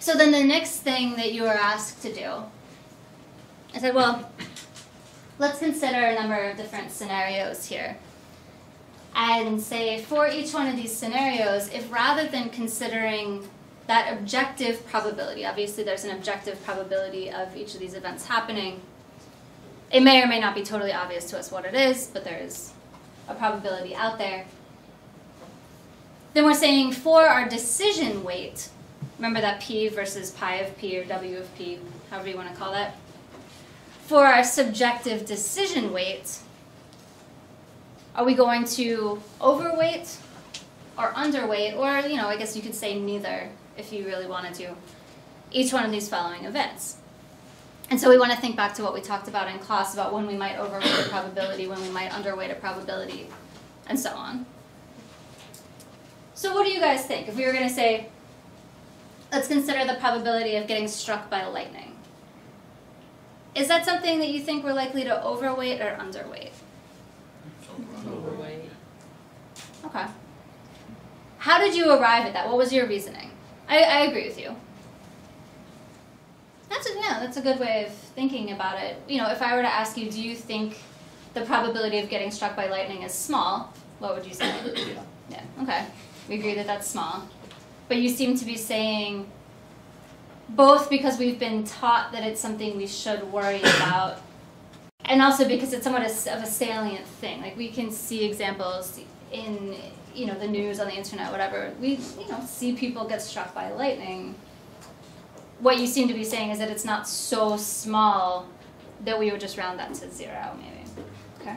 So then the next thing that you are asked to do, I said, well, let's consider a number of different scenarios here. And say for each one of these scenarios, if rather than considering that objective probability, obviously there's an objective probability of each of these events happening, it may or may not be totally obvious to us what it is, but there is a probability out there. Then we're saying for our decision weight, remember that p versus pi of p or w of p, however you want to call that. For our subjective decision weight, are we going to overweight or underweight, or, you know, I guess you could say neither if you really wanted to, each one of these following events? And so we want to think back to what we talked about in class about when we might overweight a probability, when we might underweight a probability, and so on. So what do you guys think? If we were going to say, let's consider the probability of getting struck by lightning. Is that something that you think we're likely to overweight or underweight? Overweight. Okay. How did you arrive at that? What was your reasoning? I agree with you. That's a good way of thinking about it. You know, if I were to ask you, do you think the probability of getting struck by lightning is small? What would you say? Yeah. Okay. We agree that that's small. But you seem to be saying both because we've been taught that it's something we should worry about, and also because it's somewhat of a salient thing. Like, we can see examples in, you know, the news, on the internet, whatever. We, you know, see people get struck by lightning. What you seem to be saying is that it's not so small that we would just round that to zero, maybe. Okay?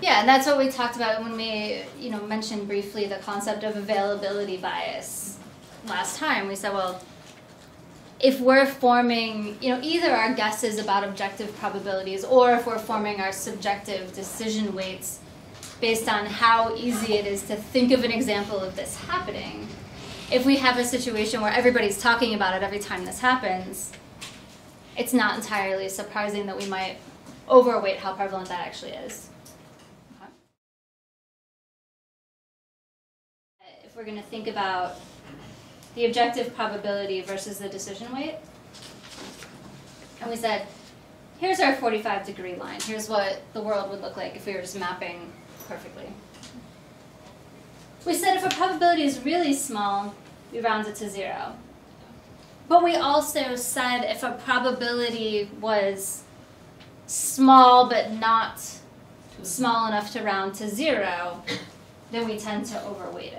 Yeah, and that's what we talked about when we, you know, mentioned briefly the concept of availability bias last time. We said, well, if we're forming, you know, either our guesses about objective probabilities, or if we're forming our subjective decision weights based on how easy it is to think of an example of this happening, if we have a situation where everybody's talking about it every time this happens, it's not entirely surprising that we might overweight how prevalent that actually is. We're going to think about the objective probability versus the decision weight. And we said, here's our 45-degree line. Here's what the world would look like if we were just mapping perfectly. We said if a probability is really small, we round it to zero. But we also said if a probability was small but not small enough to round to zero, then we tend to overweight it.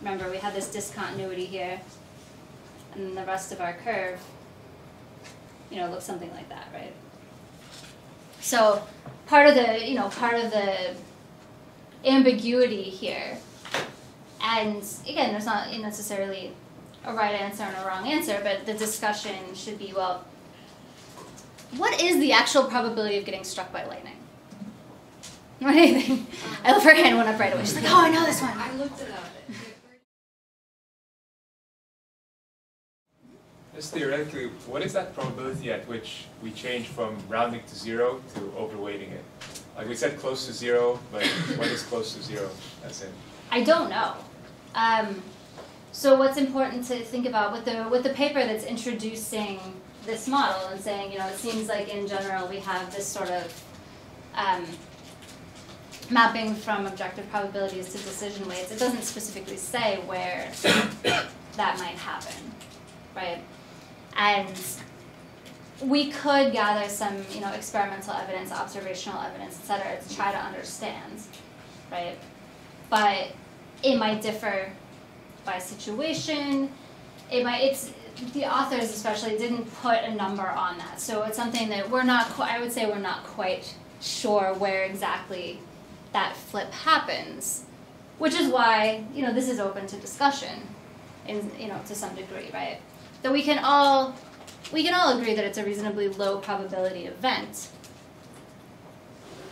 Remember, we had this discontinuity here, and then the rest of our curve, you know, looks something like that, right? So part of the, you know, part of the ambiguity here, and again, there's not necessarily a right answer and a wrong answer, but the discussion should be, well, what is the actual probability of getting struck by lightning? Not anything. I love her hand went up right away. She's like, oh, I know this one. I looked it up. Just theoretically, what is that probability at which we change from rounding to zero to overweighting it? Like, we said close to zero, but what is close to zero? That's it. I don't know. So what's important to think about with the paper that's introducing this model and saying, you know, it seems like in general we have this sort of mapping from objective probabilities to decision weights. It doesn't specifically say where that might happen, right? And we could gather some, you know, experimental evidence, observational evidence, et cetera, to try to understand, right? But it might differ by situation. It might, it's, the authors especially didn't put a number on that. So it's something that we're not, I would say we're not quite sure where exactly that flip happens, which is why, you know, this is open to discussion, in, you know, to some degree, right? That we can all agree that it's a reasonably low probability event.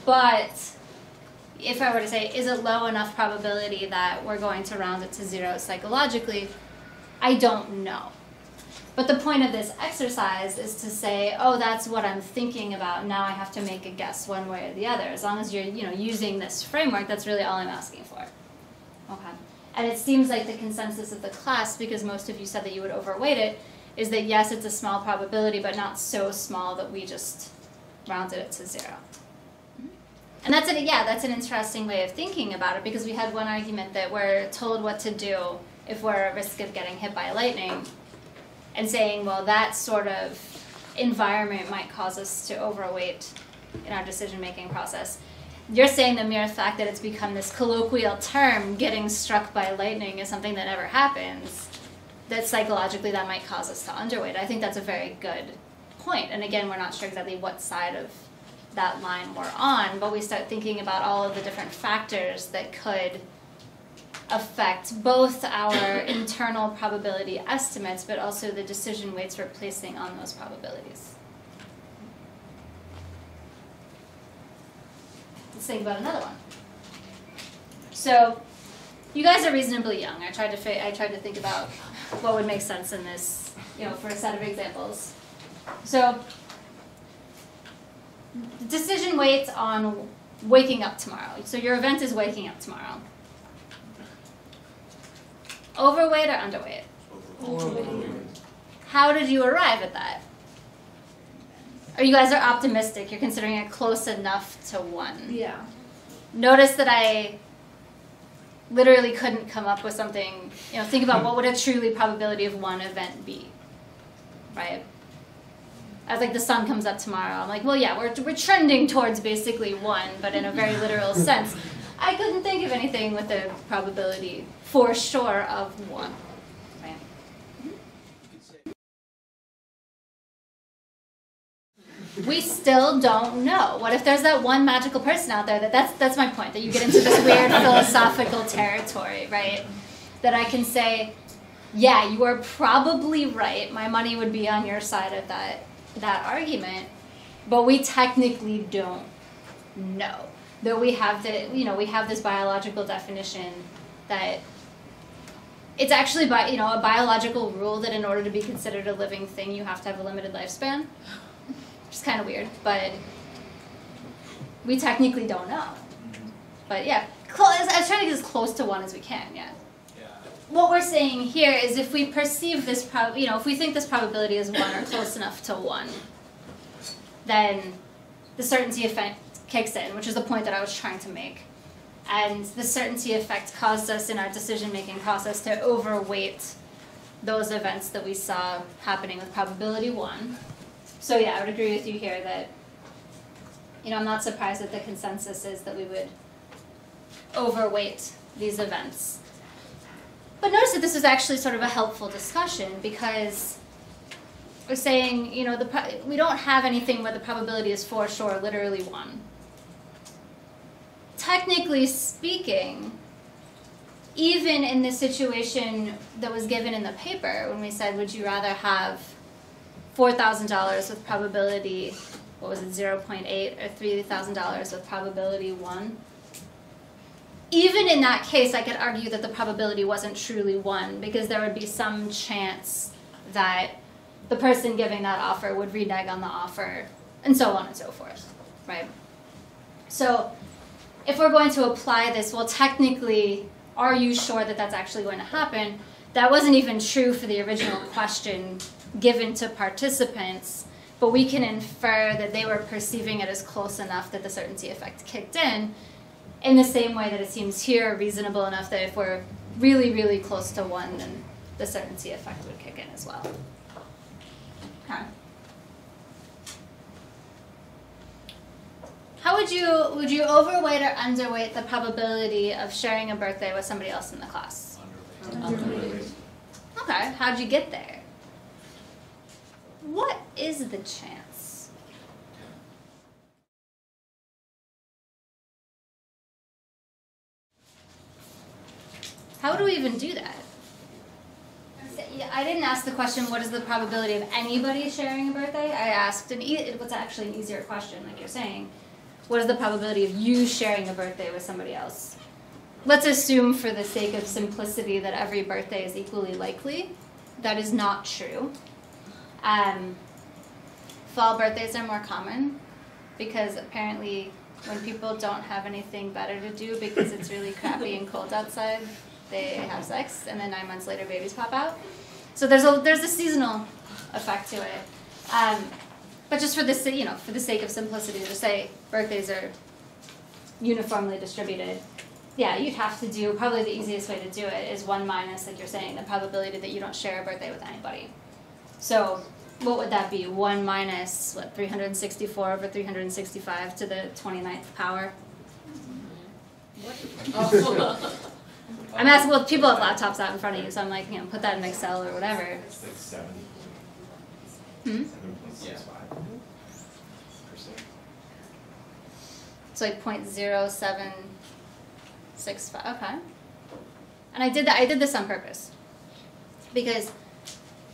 But if I were to say, is it low enough probability that we're going to round it to zero psychologically? I don't know. But the point of this exercise is to say, oh, that's what I'm thinking about. Now I have to make a guess one way or the other. As long as you're, you know, using this framework, that's really all I'm asking for. Okay. And it seems like the consensus of the class, because most of you said that you would overweight it, is that yes, it's a small probability, but not so small that we just rounded it to 0. And that's it. Yeah, that's an interesting way of thinking about it, because we had one argument that we're told what to do if we're at risk of getting hit by lightning, and saying, well, that sort of environment might cause us to overweight in our decision-making process. You're saying the mere fact that it's become this colloquial term, getting struck by lightning, is something that never happens, that psychologically that might cause us to underweight. I think that's a very good point. And again, we're not sure exactly what side of that line we're on, but we start thinking about all of the different factors that could affect both our internal probability estimates, but also the decision weights we're placing on those probabilities. Let's think about another one. So, you guys are reasonably young. I tried to think about what would make sense in this, for a set of examples. So, decision weights on waking up tomorrow. So your event is waking up tomorrow. Overweight or underweight? Overweight. How did you arrive at that? Or you guys are optimistic. You're considering it close enough to 1. Yeah. Notice that I literally couldn't come up with something. Think about what would a truly probability of 1 event be, right? I was like, the sun comes up tomorrow. I'm like, well, yeah, we're trending towards basically 1, but in a very literal sense. I couldn't think of anything with a probability for sure of 1. Right? We still don't know. What if there's that one magical person out there? That's my point, that you get into this weird philosophical territory, right? That I can say, yeah, you are probably right. My money would be on your side of that argument, but we technically don't know. Though we have we have this biological definition that it's actually a biological rule that in order to be considered a living thing, you have to have a limited lifespan. Which is kind of weird, but we technically don't know. But yeah, I was trying to get as close to 1 as we can. Yeah. What we're saying here is if we perceive this, if we think this probability is 1 or close enough to 1, then the certainty effect kicks in, which is the point that I was trying to make. And the certainty effect caused us in our decision-making process to overweight those events that we saw happening with probability 1. So yeah, I would agree with you here that, I'm not surprised that the consensus is that we would overweight these events. But notice that this is actually sort of a helpful discussion, because we're saying, we don't have anything where the probability is for sure literally 1. Technically speaking, even in the situation that was given in the paper, when we said, would you rather have $4,000 with probability, 0.8, or $3,000 with probability 1? Even in that case, I could argue that the probability wasn't truly 1, because there would be some chance that the person giving that offer would renege on the offer, and so on and so forth, right? So if we're going to apply this, well, technically, are you sure that that's actually going to happen? That wasn't even true for the original question given to participants, but we can infer that they were perceiving it as close enough that the certainty effect kicked in the same way that it seems here reasonable enough that if we're really, really close to 1, then the certainty effect would kick in as well. Huh. How would you overweight or underweight the probability of sharing a birthday with somebody else in the class? Underweight. Okay, how'd you get there? What is the chance? How do we even do that? I didn't ask the question, what is the probability of anybody sharing a birthday? I asked, what's actually an easier question, like you're saying, what is the probability of you sharing a birthday with somebody else? Let's assume for the sake of simplicity that every birthday is equally likely. That is not true. Fall birthdays are more common because apparently when people don't have anything better to do because it's really crappy and cold outside, they have sex, and then 9 months later babies pop out. So there's a seasonal effect to it. But just for the, you know, for the sake of simplicity, to say birthdays are uniformly distributed, yeah, you'd have to do, probably the easiest way to do it is 1 minus, like you're saying, the probability that you don't share a birthday with anybody. So what would that be? 1 minus, what, 364 over 365 to the 29th power? What? I'm asking, well, people have laptops out in front of you, so I'm like, you know, put that in Excel or whatever. It's like 7. Hmm? 7.65%. It's like 0.0765, okay. And I did this on purpose. Because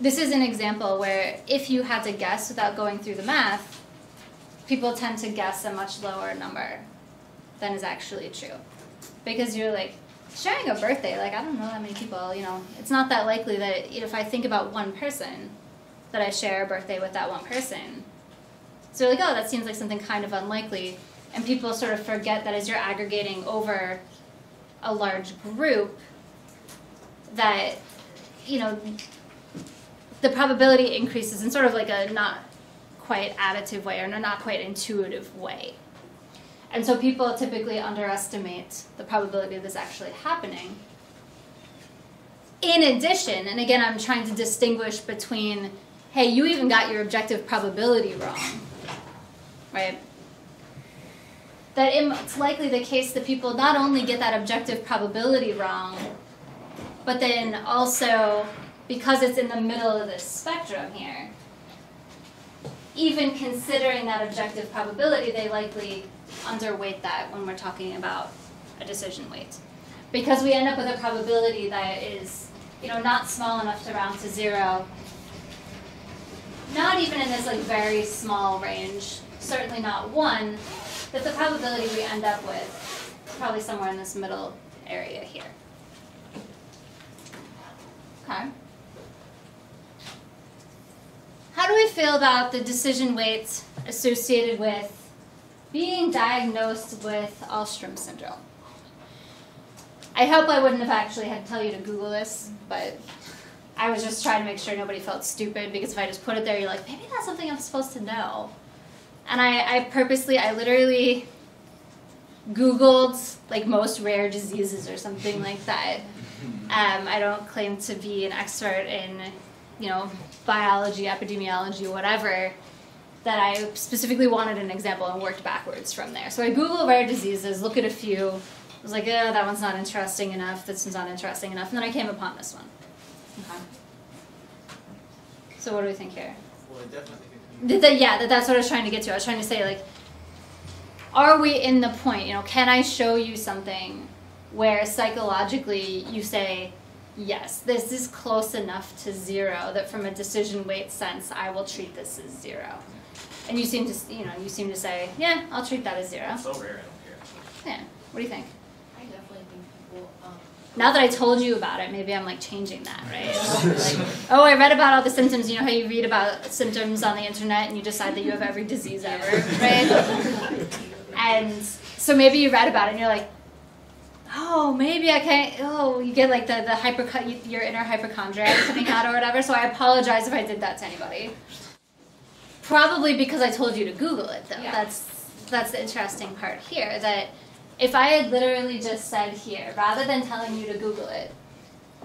this is an example where if you had to guess without going through the math, people tend to guess a much lower number than is actually true. Because you're like, sharing a birthday, like, I don't know that many people, you know, it's not that likely that if I think about one person, that I share a birthday with that one person. So you're like, oh, that seems like something kind of unlikely. And people sort of forget that as you're aggregating over a large group, that, you know, the probability increases in sort of like a not quite additive way or not quite intuitive way. And so people typically underestimate the probability of this actually happening. In addition, and again, I'm trying to distinguish between, hey, you even got your objective probability wrong, right? That it's likely the case that people not only get that objective probability wrong, but then also, because it's in the middle of this spectrum here, even considering that objective probability, they likely underweight that when we're talking about a decision weight. Because we end up with a probability that is, you know, not small enough to round to 0, not even in this like very small range, certainly not 1, that the probability we end up with is probably somewhere in this middle area here. Okay. How do we feel about the decision weights associated with being diagnosed with Alstrom syndrome? I hope I wouldn't have actually had to tell you to Google this, but I was just trying to make sure nobody felt stupid, because if I just put it there, you're like, maybe that's something I'm supposed to know. And I literally Googled, like, most rare diseases or something like that. I don't claim to be an expert in, you know, biology, epidemiology, whatever, that I specifically wanted an example and worked backwards from there. So I Google rare diseases, look at a few, I was like, oh, that one's not interesting enough, this one's not interesting enough, and then I came upon this one. Okay. So what do we think here? Well, I definitely think that's what I was trying to get to. I was trying to say, like, are we in the point, you know, can I show you something where psychologically you say, yes, this is close enough to 0 that from a decision weight sense, I will treat this as 0. And you seem to, you know, you seem to say, yeah, I'll treat that as 0. It's so rare, I don't care. Yeah. What do you think? I definitely think people. Now that I told you about it, maybe I'm like changing that, right? Like, oh, I read about all the symptoms. You know how you read about symptoms on the internet and you decide that you have every disease ever, right? And so maybe you read about it and you're like, oh, maybe I can't, oh, you get like your inner hypochondriac coming out or whatever, so I apologize if I did that to anybody. Probably because I told you to Google it, though. Yeah. That's the interesting part here, that if I had literally just said here, rather than telling you to Google it,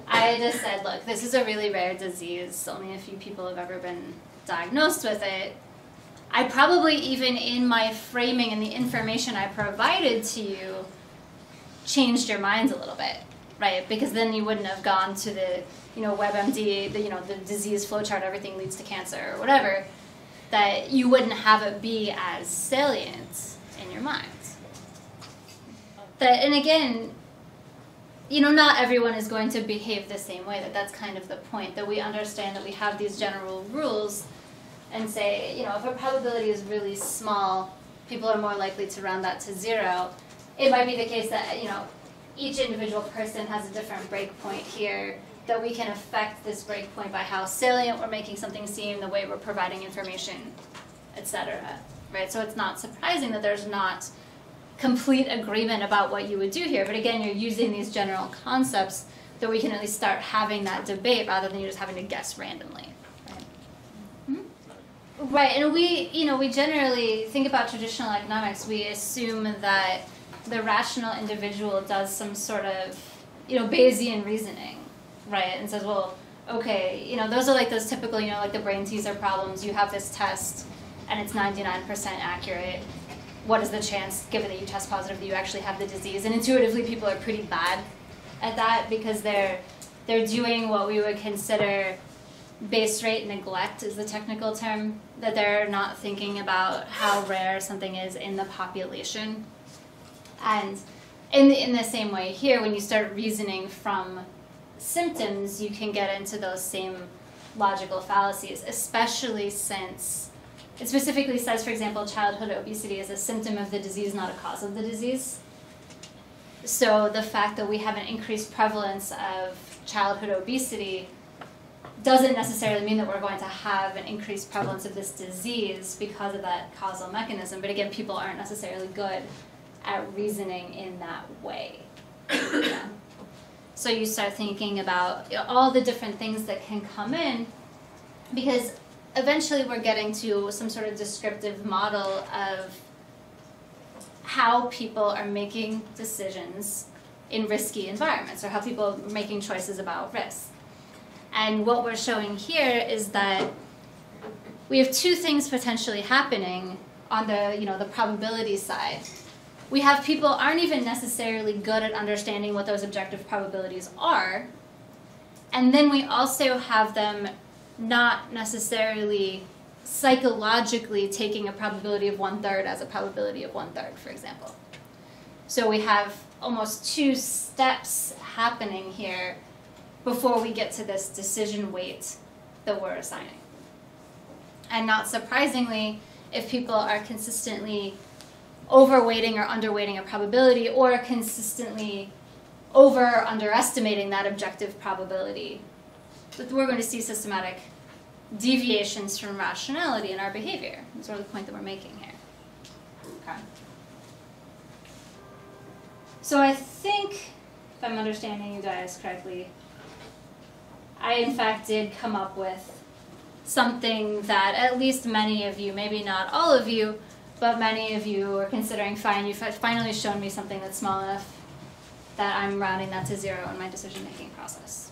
I just said, look, this is a really rare disease, only a few people have ever been diagnosed with it. I probably, even in my framing and the information I provided to you, changed your minds a little bit, right? Because then you wouldn't have gone to the, you know, WebMD, the, you know, the disease flowchart, everything leads to cancer or whatever, that you wouldn't have it be as salient in your mind. That, and again, you know, not everyone is going to behave the same way, that's kind of the point, that we understand that we have these general rules and say, you know, if a probability is really small, people are more likely to round that to 0. It might be the case that, you know, each individual person has a different breakpoint here, that we can affect this breakpoint by how salient we're making something seem, the way we're providing information, etc. Right? So it's not surprising that there's not complete agreement about what you would do here, but again, you're using these general concepts that we can at least start having that debate rather than you just having to guess randomly. Right? Mm-hmm. Right, and we generally think about traditional economics. We assume that the rational individual does some sort of Bayesian reasoning, right? And says, well, okay, those are like those typical, like the brain teaser problems. You have this test, and it's 99% accurate. What is the chance, given that you test positive, that you actually have the disease? And intuitively, people are pretty bad at that because they're doing what we would consider base rate neglect is the technical term, that they're not thinking about how rare something is in the population. And in the same way here, when you start reasoning from symptoms, you can get into those same logical fallacies, especially since it specifically says, for example, childhood obesity is a symptom of the disease, not a cause of the disease. So the fact that we have an increased prevalence of childhood obesity doesn't necessarily mean that we're going to have an increased prevalence of this disease because of that causal mechanism. But again, people aren't necessarily good at reasoning in that way. Yeah. So you start thinking about all the different things that can come in, because eventually we're getting to some sort of descriptive model of how people are making decisions in risky environments, or how people are making choices about risk. And what we're showing here is that we have two things potentially happening on the, the probability side. We have people aren't even necessarily good at understanding what those objective probabilities are, and then we also have them not necessarily psychologically taking a probability of 1/3 as a probability of 1/3, for example. So we have almost two steps happening here before we get to this decision weight that we're assigning. And not surprisingly, if people are consistently overweighting or underweighting a probability, or consistently over or underestimating that objective probability, that we're going to see systematic deviations from rationality in our behavior. That's sort of the point that we're making here. Okay. So I think, if I'm understanding you guys correctly, I in fact did come up with something that at least many of you, maybe not all of you, but many of you are considering fine. You've finally shown me something that's small enough that I'm rounding that to zero in my decision-making process.